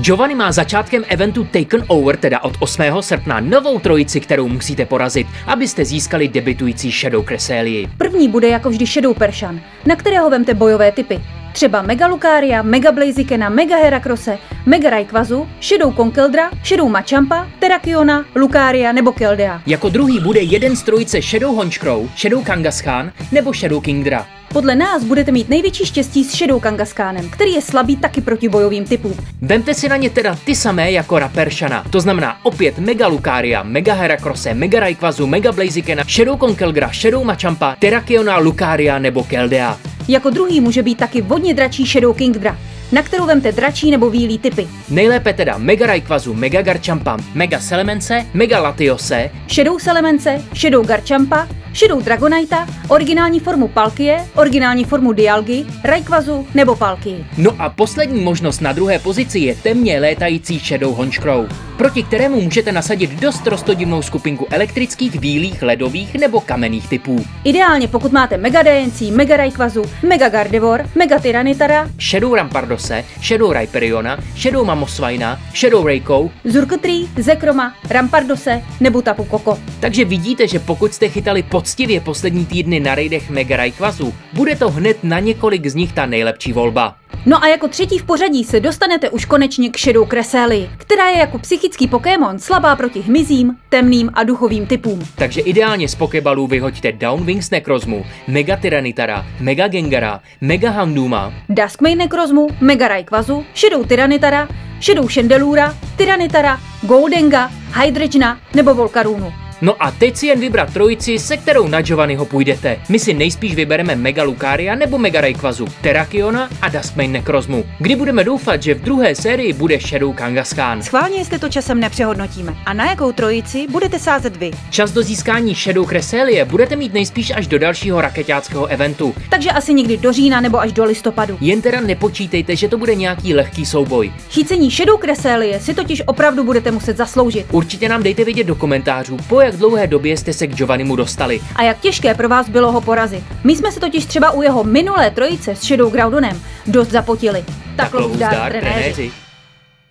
Giovanni má začátkem eventu Taken Over, teda od 8. srpna, novou trojici, kterou musíte porazit, abyste získali debitující Shadow Cresselii. První bude jako vždy Shadow Peršan, na kterého vemte bojové typy. Třeba Mega Lucaria, Mega Blazikena, Mega Heracrosse, Mega Rayquazu, Shadow Conkeldurra, Shadow Machampa, Terakiona, Lucaria nebo Keldea. Jako druhý bude jeden z trojice Shadow Honchkrow, Shadow Kangaskhan nebo Shadow Kingdra. Podle nás budete mít největší štěstí s Shadow Kangaskhanem, který je slabý taky proti bojovým typům. Vemte si na ně teda ty samé jako na Peršana, to znamená opět Mega Lucaria, Mega Heracrosse, Mega Rayquazu, Mega Blazikena, Shadow Conkeldurra, Shadow Machampa, Terakiona, Lucaria nebo Keldea. Jako druhý může být taky vodně dračí Shadow Kingdra, na kterou vemte dračí nebo bílý typy. Nejlépe teda Mega Rayquazu, Mega Garchompa, Mega Salamence, Mega Latiose, Shadow Salamence, Shadow Garchompa, Shadow Dragonite, originální formu Palkie, originální formu Dialgy, Rayquazu nebo Palky. No a poslední možnost na druhé pozici je temně létající Shadow Honchkrow, proti kterému můžete nasadit dost roztodivnou skupinku elektrických, bílých, ledových nebo kamenných typů. Ideálně pokud máte Mega Diancy, Mega Rayquazu, Mega Gardevoir, Mega Tyranitara, Shadow Rampardose, Shadow Riperiona, Shadow Mamoswina, Shadow Raikou, Zurkutri, Zekroma, Rampardose nebo Tapu Koko. Takže vidíte, že pokud jste chytali poctivě poslední týdny na raidech Mega Rayquazu, bude to hned na několik z nich ta nejlepší volba. No a jako třetí v pořadí se dostanete už konečně k Shadow Cresselii, která je jako psychický Pokémon slabá proti hmyzím, temným a duchovým typům. Takže ideálně z Pokébalů vyhoďte Downwings Necrozmu, Mega Tyranitara, Mega Gengara, Mega Handuma, Duskmane Necrozmu, Mega Rayquazu, Shadow Tyranitara, Shadow Chandelura, Tyranitara, Goldenga, Hydregiona nebo Volcarunu. No a teď si jen vybrat trojici, se kterou na Giovanniho půjdete. My si nejspíš vybereme Mega Lucaria nebo Mega Rayquazu, Terakiona a Duskmane Necrozmu, kdy budeme doufat, že v druhé sérii bude Shadow Kangaskhan. Schválně, jestli to časem nepřehodnotíme. A na jakou trojici budete sázet vy? Čas do získání Shadow Cresselie budete mít nejspíš až do dalšího rakeťáckého eventu. Takže asi někdy do října nebo až do listopadu. Jen teda nepočítejte, že to bude nějaký lehký souboj. Chycení Shadow Cresselie si totiž opravdu budete muset zasloužit. Určitě nám dejte vědět do komentářů, jak dlouhé době jste se k Giovannimu dostali. A jak těžké pro vás bylo ho porazit. My jsme se totiž třeba u jeho minulé trojice s Shadow Groudhonem dost zapotili. Tak dlouho zdar, trenéři.